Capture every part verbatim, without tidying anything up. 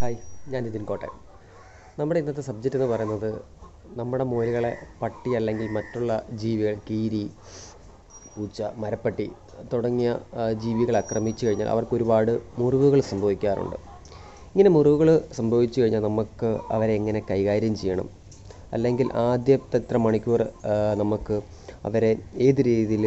Hi, ഞാൻ നിതിൻ കോട്ടയം. നമ്മുടെ ഇന്നത്തെ സബ്ജക്റ്റ് എന്ന് പറയുന്നത് നമ്മുടെ മുയലുകളെ പട്ടി അല്ലെങ്കിൽ മറ്റുള്ള ജീവികൾ, കീരി, പൂച്ച, മരപ്പട്ടി തുടങ്ങിയ ജീവികൾ ആക്രമിച്ചു കഴിഞ്ഞാൽ അവർക്ക് ഒരുപാട് മുറിവുകൾ സംഭവിക്കാറുണ്ട്. ഇങ്ങനെ മുറിവുകൾ സംഭവിച്ചു കഴിഞ്ഞാൽ നമുക്ക് അവരെ എങ്ങനെ കൈകാര്യം ചെയ്യണം, അല്ലെങ്കിൽ ആദ്യത്തെ എത്ര മണിക്കൂർ നമുക്ക് അവരെ ഏത് രീതിയിൽ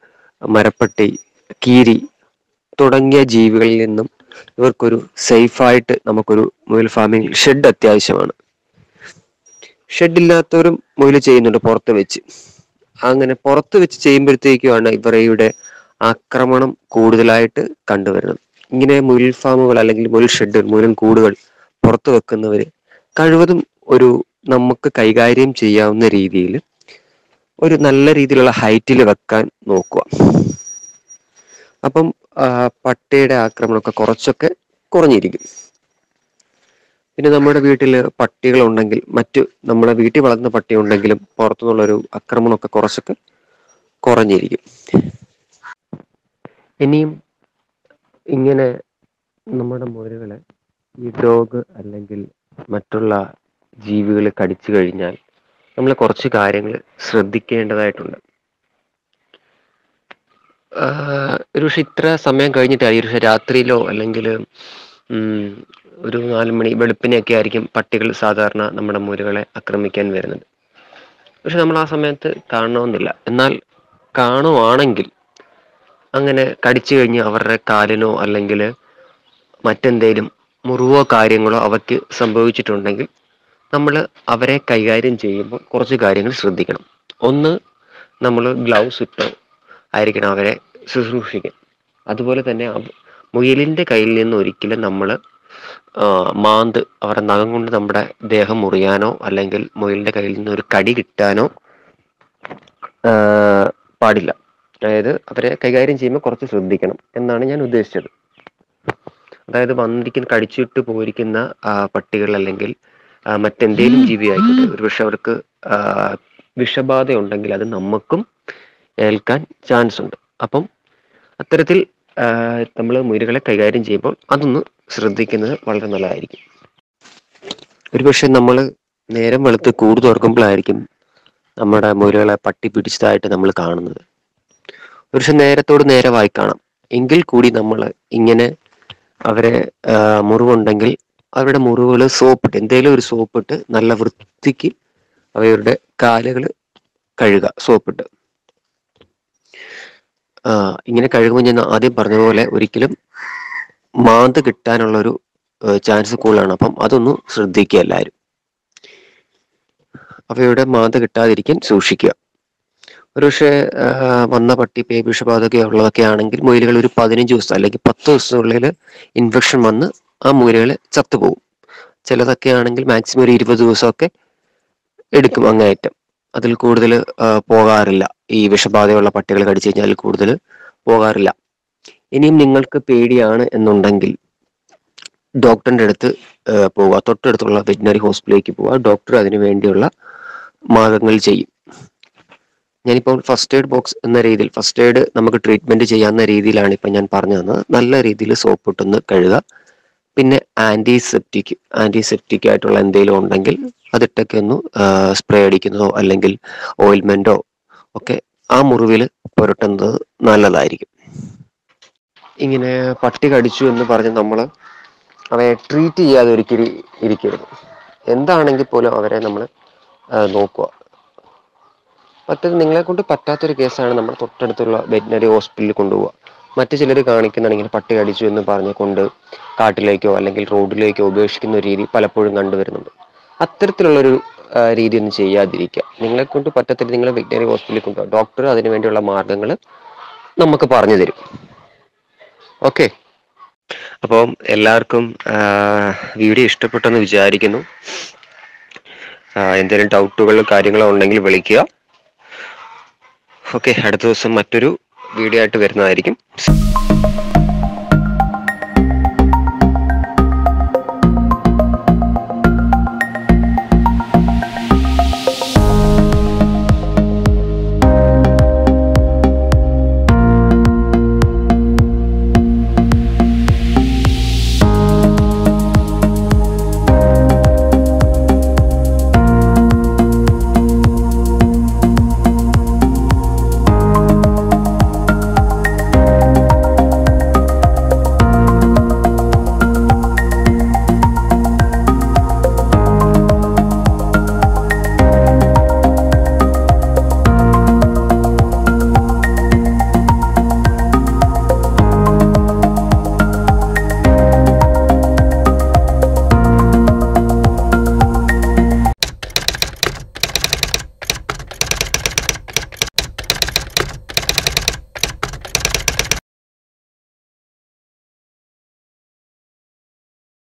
മരപ്പട്ടി, കീരി തുടങ്ങിയ ജീവികളിൽ നിന്നും ഇവർക്കൊരു സേഫായിട്ട് നമുക്കൊരു മുയൽ ഫാമിംഗ് ഷെഡ് അത്യാവശ്യമാണ്. ഷെഡില്ലാത്തവരും മുയൽ ചെയ്യുന്നുണ്ട് പുറത്ത് വെച്ച്. അങ്ങനെ പുറത്ത് വെച്ച് ചെയ്യുമ്പോഴത്തേക്കുമാണ് ഇവരുടെ ആക്രമണം കൂടുതലായിട്ട് കണ്ടുവരുന്നത്. ഇങ്ങനെ മുയൽ ഫാമുകൾ അല്ലെങ്കിൽ മുയൽ ഷെഡ്, മുയൽ കൂടുകൾ പുറത്ത് വെക്കുന്നവർ കഴിവതും ഒരു നമുക്ക് കൈകാര്യം ചെയ്യാവുന്ന രീതിയിൽ ഒരു നല്ല രീതിയിലുള്ള ഹൈറ്റിൽ വെക്കാൻ നോക്കുക. അപ്പം പട്ടിയുടെ ആക്രമണമൊക്കെ കുറച്ചൊക്കെ കുറഞ്ഞിരിക്കും. പിന്നെ നമ്മുടെ വീട്ടിൽ പട്ടികളുണ്ടെങ്കിൽ, മറ്റു നമ്മുടെ വീട്ടിൽ വളർന്ന പട്ടി ഉണ്ടെങ്കിലും പുറത്തുനിന്നുള്ളൊരു ആക്രമണമൊക്കെ കുറച്ചൊക്കെ കുറഞ്ഞിരിക്കും. ഇനിയും ഇങ്ങനെ നമ്മുടെ മുയലുകളെ ഈ ഡോഗ് അല്ലെങ്കിൽ മറ്റുള്ള ജീവികൾ കടിച്ചു കഴിഞ്ഞാൽ നമ്മൾ കുറച്ച് കാര്യങ്ങൾ ശ്രദ്ധിക്കേണ്ടതായിട്ടുണ്ട്. ഒരു പക്ഷെ ഇത്ര സമയം കഴിഞ്ഞിട്ടായി, ഒരു പക്ഷെ രാത്രിയിലോ അല്ലെങ്കിൽ ഒരു നാല് മണി വെളുപ്പിനെയൊക്കെ ആയിരിക്കും പട്ടികൾ സാധാരണ നമ്മുടെ മുയലുകളെ ആക്രമിക്കാൻ വരുന്നത്. പക്ഷെ നമ്മൾ ആ സമയത്ത് കാണണമെന്നില്ല. എന്നാൽ കാണുവാണെങ്കിൽ അങ്ങനെ കടിച്ചു കഴിഞ്ഞ് അവരുടെ കാലിനോ അല്ലെങ്കിൽ മറ്റെന്തേലും മുറിവോ കാര്യങ്ങളോ അവർക്ക് സംഭവിച്ചിട്ടുണ്ടെങ്കിൽ നമ്മൾ അവരെ കൈകാര്യം ചെയ്യുമ്പോൾ കുറച്ച് കാര്യങ്ങൾ ശ്രദ്ധിക്കണം. ഒന്ന്, നമ്മൾ ഗ്ലൗസ് ഇട്ടോ ആയിരിക്കണം അവരെ ശുശ്രൂഷിക്കാൻ. അതുപോലെ തന്നെ മുയലിൻ്റെ കയ്യിൽ നിന്ന് ഒരിക്കലും നമ്മൾ മാന്ത്, അവരുടെ നഖം കൊണ്ട് നമ്മുടെ ദേഹം മുറിയാനോ അല്ലെങ്കിൽ മുയലിൻ്റെ കയ്യിൽ നിന്ന് ഒരു കടി കിട്ടാനോ പാടില്ല. അതായത് അവരെ കൈകാര്യം ചെയ്യുമ്പോൾ കുറച്ച് ശ്രദ്ധിക്കണം എന്നാണ് ഞാൻ ഉദ്ദേശിച്ചത്. അതായത് വന്നിരിക്കുന്ന കടിച്ചിട്ട് പോയിരിക്കുന്ന പട്ടികൾ അല്ലെങ്കിൽ മറ്റെന്തേലും ജീവി ആയിക്കോട്ടെ, ഒരുപക്ഷെ അവർക്ക് വിഷബാധ ഉണ്ടെങ്കിൽ അത് നമുക്കും ഏൽക്കാൻ ചാൻസ് ഉണ്ട്. അപ്പം അത്തരത്തിൽ നമ്മൾ മുയലുകളെ കൈകാര്യം ചെയ്യുമ്പോൾ അതൊന്ന് ശ്രദ്ധിക്കുന്നത് വളരെ നല്ലതായിരിക്കും. ഒരുപക്ഷെ നമ്മൾ നേരം വെളുത്ത് കൂട് തുറക്കുമ്പോഴായിരിക്കും നമ്മുടെ മുയലുകളെ പട്ടി പിടിച്ചതായിട്ട് നമ്മൾ കാണുന്നത്. ഒരുപക്ഷെ നേരത്തോട് നേരമായി കാണാം. എങ്കിൽ കൂടി നമ്മൾ ഇങ്ങനെ അവരെ മുറിവുണ്ടെങ്കിൽ അവരുടെ മുറിവുകൾ സോപ്പിട്ട്, എന്തെങ്കിലും ഒരു സോപ്പിട്ട് നല്ല വൃത്തിക്ക് അവരുടെ കാലുകൾ കഴുകുക സോപ്പിട്ട്. ഇങ്ങനെ കഴുകുമ്പോൾ ഞാൻ ആദ്യം പറഞ്ഞ പോലെ ഒരിക്കലും മാന്ത് കിട്ടാനുള്ളൊരു ചാൻസ് കൂടുതലാണ്. അപ്പം അതൊന്നും ശ്രദ്ധിക്കുക എല്ലാവരും. അവയുടെ മാന്ത് കിട്ടാതിരിക്കാൻ സൂക്ഷിക്കുക. ഒരുപക്ഷെ വന്ന പട്ടി പേ വിഷബാധകയോ ഉള്ളതൊക്കെ ആണെങ്കിൽ മുയലുകൾ ഒരു പതിനഞ്ച് ദിവസം അല്ലെങ്കിൽ പത്ത് ദിവസത്തിനുള്ളിൽ ഇൻഫെക്ഷൻ വന്ന് ആ മുയലുകൾ ചത്തുപോകും. ചിലതൊക്കെ ആണെങ്കിൽ മാക്സിമം ഒരു ഇരുപത് ദിവസമൊക്കെ എടുക്കും അങ്ങേയറ്റം. അതിൽ കൂടുതൽ പോകാറില്ല. ഈ വിഷബാധയുള്ള പട്ടികൾ കടിച്ചു കഴിഞ്ഞാൽ അതിൽ കൂടുതൽ പോകാറില്ല. ഇനിയും നിങ്ങൾക്ക് പേടിയാണ് എന്നുണ്ടെങ്കിൽ ഡോക്ടറിൻ്റെ അടുത്ത് പോവുക, തൊട്ടടുത്തുള്ള വെറ്റിനറി ഹോസ്പിറ്റലിലേക്ക് പോവുക. ഡോക്ടർ അതിനു വേണ്ടിയുള്ള മാർഗങ്ങൾ ചെയ്യും. ഞാനിപ്പോൾ ഫസ്റ്റ് എയ്ഡ് ബോക്സ് എന്ന രീതിയിൽ, ഫസ്റ്റ് എയ്ഡ് നമുക്ക് ട്രീറ്റ്മെൻറ്റ് ചെയ്യാവുന്ന രീതിയിലാണ് ഇപ്പം ഞാൻ പറഞ്ഞു തന്നത്. നല്ല രീതിയിൽ സോപ്പിട്ടൊന്ന് കഴുകുക. പിന്നെ ആൻറ്റിസെപ്റ്റിക് ആൻറ്റിസെപ്റ്റിക് ആയിട്ടുള്ള എന്തെങ്കിലും ഉണ്ടെങ്കിൽ അതിട്ടൊക്കെ ഒന്ന് സ്പ്രേ അടിക്കുന്നതോ അല്ലെങ്കിൽ ഓയിൽമെൻറ്റോ ഒക്കെ ആ മുറിവിൽ പുരട്ടുന്നത് നല്ലതായിരിക്കും. ഇങ്ങനെ പട്ടി കടിച്ചു എന്ന് പറഞ്ഞ് നമ്മൾ അവയെ ട്രീറ്റ് ചെയ്യാതെ ഒരിക്കലും ഇരിക്കരുത്. എന്താണെങ്കിൽ പോലും അവരെ നമ്മൾ നോക്കുക. മറ്റേത് നിങ്ങളെ കൊണ്ട് പറ്റാത്തൊരു കേസാണ് നമ്മൾ തൊട്ടടുത്തുള്ള വെറ്റിനറി ഹോസ്പിറ്റലിൽ കൊണ്ടുപോവുക. മറ്റു ചിലർ കാണിക്കുന്നതാണെങ്കിൽ പട്ടി കടിച്ചു എന്ന് പറഞ്ഞ് കൊണ്ട് കാട്ടിലേക്കോ അല്ലെങ്കിൽ റോഡിലേക്കോ ഉപേക്ഷിക്കുന്ന രീതി പലപ്പോഴും കണ്ടുവരുന്നുണ്ട്. അത്തരത്തിലുള്ളൊരു രീതി ഒന്നും ചെയ്യാതിരിക്കുക. നിങ്ങളെ കൊണ്ട് പറ്റത്തില്ല, നിങ്ങൾ വെറ്റിനറി ഹോസ്പിറ്റലിൽ കൊണ്ടുപോകുക. ഡോക്ടർ അതിനു വേണ്ടിയുള്ള മാർഗങ്ങൾ നമുക്ക് പറഞ്ഞു തരും. ഓക്കെ. അപ്പം എല്ലാവർക്കും വീഡിയോ ഇഷ്ടപ്പെട്ടെന്ന് വിചാരിക്കുന്നു. എന്തെങ്കിലും ഡൗട്ടുകളോ കാര്യങ്ങളോ ഉണ്ടെങ്കിൽ വിളിക്കുക. ഓക്കെ, അടുത്ത ദിവസം മറ്റൊരു വീഡിയോ ആയിട്ട് വരുന്നതായിരിക്കും.